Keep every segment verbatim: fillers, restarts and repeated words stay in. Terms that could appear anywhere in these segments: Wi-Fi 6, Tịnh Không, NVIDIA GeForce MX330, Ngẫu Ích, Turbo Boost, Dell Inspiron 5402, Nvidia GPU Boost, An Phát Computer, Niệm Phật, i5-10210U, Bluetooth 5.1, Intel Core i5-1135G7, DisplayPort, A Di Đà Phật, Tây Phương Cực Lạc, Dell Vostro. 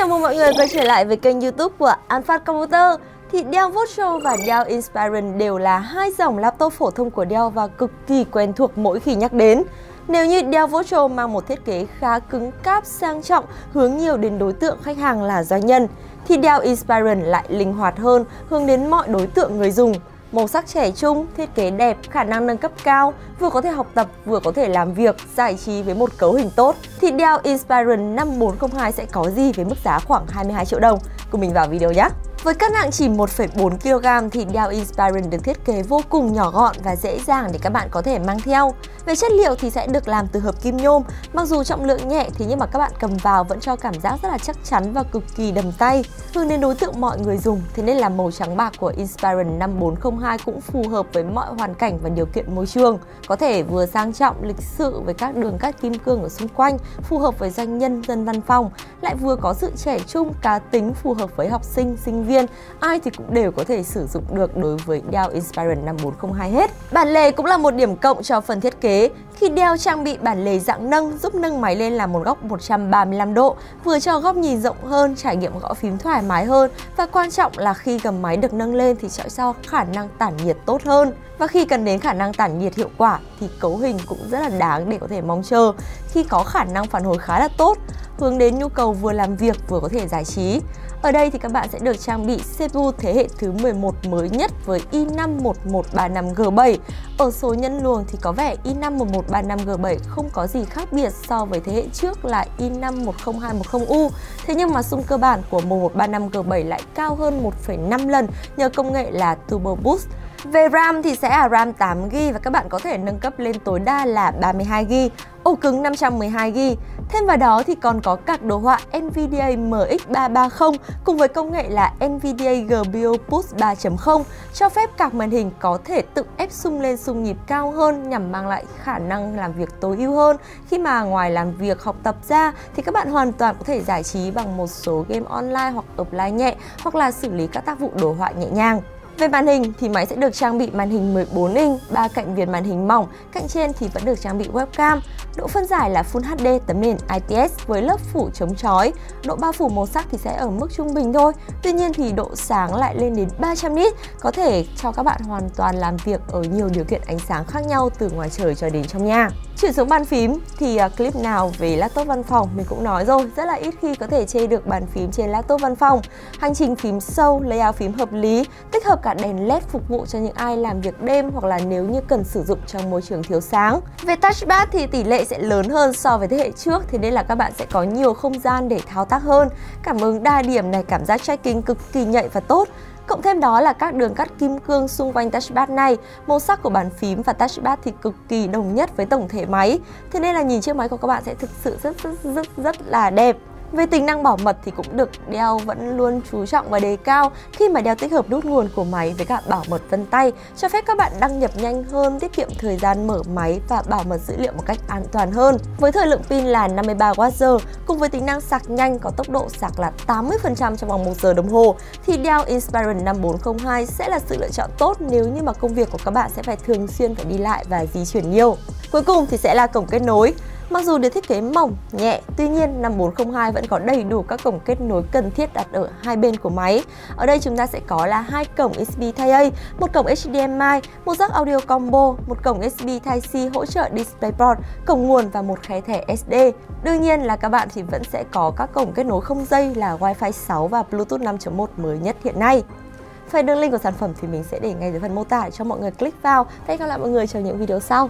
chào mừng mọi người quay trở lại với kênh YouTube của An Phát Computer. Thì Dell Vostro và Dell Inspiron đều là hai dòng laptop phổ thông của Dell và cực kỳ quen thuộc mỗi khi nhắc đến. Nếu như Dell Vostro mang một thiết kế khá cứng cáp, sang trọng, hướng nhiều đến đối tượng khách hàng là doanh nhân, thì Dell Inspiron lại linh hoạt hơn, hướng đến mọi đối tượng người dùng. Màu sắc trẻ trung, thiết kế đẹp, khả năng nâng cấp cao, vừa có thể học tập, vừa có thể làm việc, giải trí với một cấu hình tốt. Thì Dell Inspiron năm bốn không hai sẽ có gì với mức giá khoảng hai mươi hai triệu đồng? Cùng mình vào video nhé! Với cân nặng chỉ một phẩy bốn ki lô gam thì Dell Inspiron được thiết kế vô cùng nhỏ gọn và dễ dàng để các bạn có thể mang theo. Về chất liệu thì sẽ được làm từ hợp kim nhôm, mặc dù trọng lượng nhẹ thì nhưng mà các bạn cầm vào vẫn cho cảm giác rất là chắc chắn và cực kỳ đầm tay. Hướng đến đối tượng mọi người dùng, thế nên là màu trắng bạc của Inspiron năm bốn không hai cũng phù hợp với mọi hoàn cảnh và điều kiện môi trường. Có thể vừa sang trọng, lịch sự với các đường cát kim cương ở xung quanh, phù hợp với doanh nhân, dân văn phòng, lại vừa có sự trẻ trung, cá tính, phù hợp với học sinh, sinh viên. Ai thì cũng đều có thể sử dụng được đối với Dell Inspiron năm bốn không hai hết. Bản lề cũng là một điểm cộng cho phần thiết kế khi Dell trang bị bản lề dạng nâng, giúp nâng máy lên làm một góc một trăm ba mươi lăm độ, vừa cho góc nhìn rộng hơn, trải nghiệm gõ phím thoải mái hơn, và quan trọng là khi gầm máy được nâng lên thì sẽ cho khả năng tản nhiệt tốt hơn. Và khi cần đến khả năng tản nhiệt hiệu quả thì cấu hình cũng rất là đáng để có thể mong chờ khi có khả năng phản hồi khá là tốt, hướng đến nhu cầu vừa làm việc vừa có thể giải trí. Ở đây thì các bạn sẽ được trang bị xê pê u thế hệ thứ mười một mới nhất với i năm một một ba năm G bảy. Ở số nhân luồng thì có vẻ i năm một một ba năm G bảy không có gì khác biệt so với thế hệ trước là i năm một không hai một không U. Thế nhưng mà xung cơ bản của một một ba năm G bảy lại cao hơn một phẩy năm lần nhờ công nghệ là Turbo Boost. Về RAM thì sẽ là RAM tám gi ga bai và các bạn có thể nâng cấp lên tối đa là ba mươi hai gi ga bai, ổ cứng năm trăm mười hai gi ga bai. Thêm vào đó thì còn có card đồ họa NVIDIA M X ba ba không cùng với công nghệ là NVIDIA giê pê u Boost ba chấm không cho phép card màn hình có thể tự ép xung lên xung nhịp cao hơn nhằm mang lại khả năng làm việc tối ưu hơn. Khi mà ngoài làm việc, học tập ra thì các bạn hoàn toàn có thể giải trí bằng một số game online hoặc offline nhẹ, hoặc là xử lý các tác vụ đồ họa nhẹ nhàng. Về màn hình thì máy sẽ được trang bị màn hình mười bốn inch, ba cạnh viền màn hình mỏng, cạnh trên thì vẫn được trang bị webcam. Độ phân giải là Full hát đê tấm nền i pê ét với lớp phủ chống chói. Độ bao phủ màu sắc thì sẽ ở mức trung bình thôi. Tuy nhiên thì độ sáng lại lên đến ba trăm nit, có thể cho các bạn hoàn toàn làm việc ở nhiều điều kiện ánh sáng khác nhau từ ngoài trời cho đến trong nhà. Chuyển xuống bàn phím thì clip nào về laptop văn phòng mình cũng nói rồi, rất là ít khi có thể chê được bàn phím trên laptop văn phòng. Hành trình phím sâu, layout phím hợp lý, tích hợp cả đèn led phục vụ cho những ai làm việc đêm hoặc là nếu như cần sử dụng trong môi trường thiếu sáng. Về touchpad thì tỷ lệ sẽ lớn hơn so với thế hệ trước, thế nên là các bạn sẽ có nhiều không gian để thao tác hơn. Cảm ứng đa điểm này, cảm giác tracking cực kỳ nhạy và tốt. Cộng thêm đó là các đường cắt kim cương xung quanh touchpad này, màu sắc của bàn phím và touchpad thì cực kỳ đồng nhất với tổng thể máy. Thế nên là nhìn chiếc máy của các bạn sẽ thực sự rất rất rất rất là đẹp. Về tính năng bảo mật thì cũng được Dell vẫn luôn chú trọng và đề cao khi mà Dell tích hợp nút nguồn của máy với cả bảo mật vân tay, cho phép các bạn đăng nhập nhanh hơn, tiết kiệm thời gian mở máy và bảo mật dữ liệu một cách an toàn hơn. Với thời lượng pin là năm mươi ba oát giờ cùng với tính năng sạc nhanh có tốc độ sạc là tám mươi phần trăm trong vòng một giờ đồng hồ thì Dell Inspiron năm bốn không hai sẽ là sự lựa chọn tốt nếu như mà công việc của các bạn sẽ phải thường xuyên phải đi lại và di chuyển nhiều. Cuối cùng thì sẽ là cổng kết nối. Mặc dù được thiết kế mỏng, nhẹ, tuy nhiên năm bốn không hai vẫn có đầy đủ các cổng kết nối cần thiết đặt ở hai bên của máy. Ở đây chúng ta sẽ có là hai cổng u ét bê Type A, một cổng H D M I, một jack audio combo, một cổng u ét bê Type C hỗ trợ DisplayPort, cổng nguồn và một khe thẻ ét đê. Đương nhiên là các bạn thì vẫn sẽ có các cổng kết nối không dây là Wi-Fi sáu và Bluetooth năm chấm một mới nhất hiện nay. Phần đường link của sản phẩm thì mình sẽ để ngay dưới phần mô tả để cho mọi người click vào. Hẹn gặp lại mọi người trong những video sau.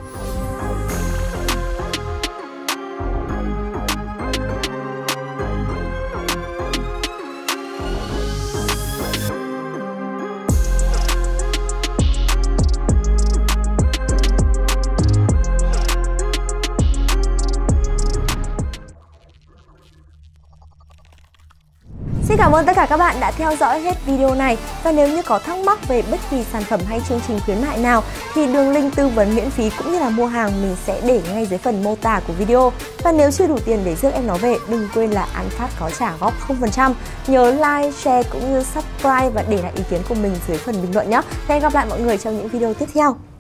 Xin cảm ơn tất cả các bạn đã theo dõi hết video này, và nếu như có thắc mắc về bất kỳ sản phẩm hay chương trình khuyến mại nào thì đường link tư vấn miễn phí cũng như là mua hàng mình sẽ để ngay dưới phần mô tả của video. Và nếu chưa đủ tiền để rước em nó về, đừng quên là An Phát có trả góp không phần trăm. Nhớ like, share cũng như subscribe và để lại ý kiến của mình dưới phần bình luận nhé. Hẹn gặp lại mọi người trong những video tiếp theo.